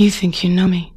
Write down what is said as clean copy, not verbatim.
You think you know me.